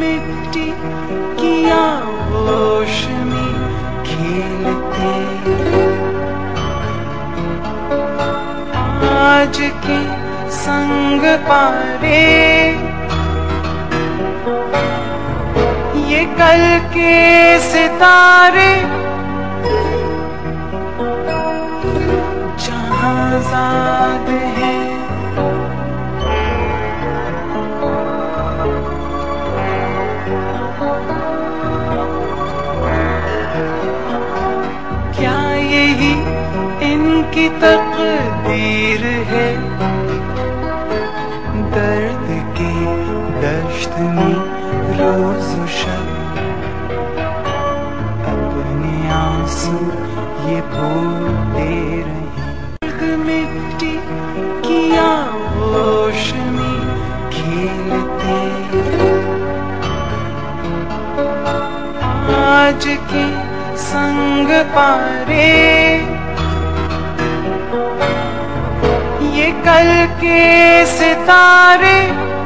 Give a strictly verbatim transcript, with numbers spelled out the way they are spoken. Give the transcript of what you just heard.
मिट्टी किया होश में खेलते। आज के संग पारे ये कल के सितारे, जहां ज़ाद है क्या यही इनकी तकदीर है? दर्द के दश्त में रोज शब अपने आंसू ये भूलते रहे। मिट्टी किया होश में खेलते। आज के संग पारे ये कल के सितारे।